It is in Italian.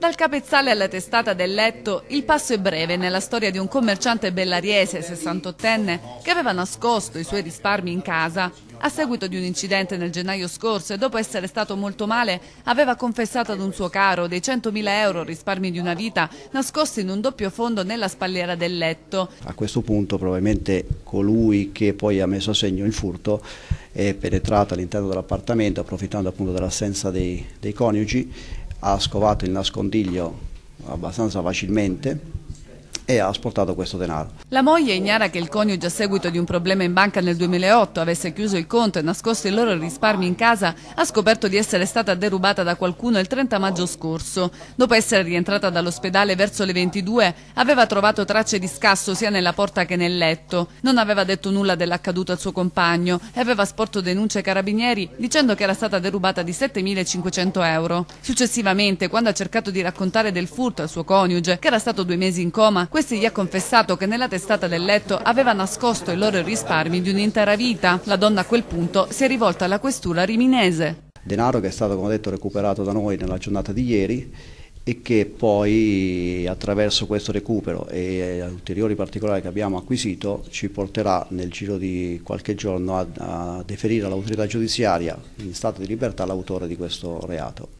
Dal capezzale alla testata del letto, il passo è breve nella storia di un commerciante bellariese 68enne che aveva nascosto i suoi risparmi in casa. A seguito di un incidente nel gennaio scorso e dopo essere stato molto male, aveva confessato ad un suo caro dei 100.000 euro risparmi di una vita nascosti in un doppio fondo nella spalliera del letto. A questo punto probabilmente colui che poi ha messo a segno il furto è penetrato all'interno dell'appartamento, approfittando appunto dell'assenza dei coniugi, ha scovato il nascondiglio abbastanza facilmente e ha asportato questo denaro. La moglie, ignara che il coniuge a seguito di un problema in banca nel 2008 avesse chiuso il conto e nascosto i loro risparmi in casa, ha scoperto di essere stata derubata da qualcuno il 30 maggio scorso. Dopo essere rientrata dall'ospedale verso le 22, aveva trovato tracce di scasso sia nella porta che nel letto. Non aveva detto nulla dell'accaduto al suo compagno e aveva sporto denuncia ai carabinieri dicendo che era stata derubata di 7.500 euro. Successivamente, quando ha cercato di raccontare del furto al suo coniuge, che era stato 2 mesi in coma, questi gli ha confessato che nella testata del letto aveva nascosto i loro risparmi di un'intera vita. La donna a quel punto si è rivolta alla Questura riminese. Denaro che è stato, come ho detto, recuperato da noi nella giornata di ieri e che poi attraverso questo recupero e ulteriori particolari che abbiamo acquisito ci porterà nel giro di qualche giorno a deferire all'autorità giudiziaria in stato di libertà l'autore di questo reato.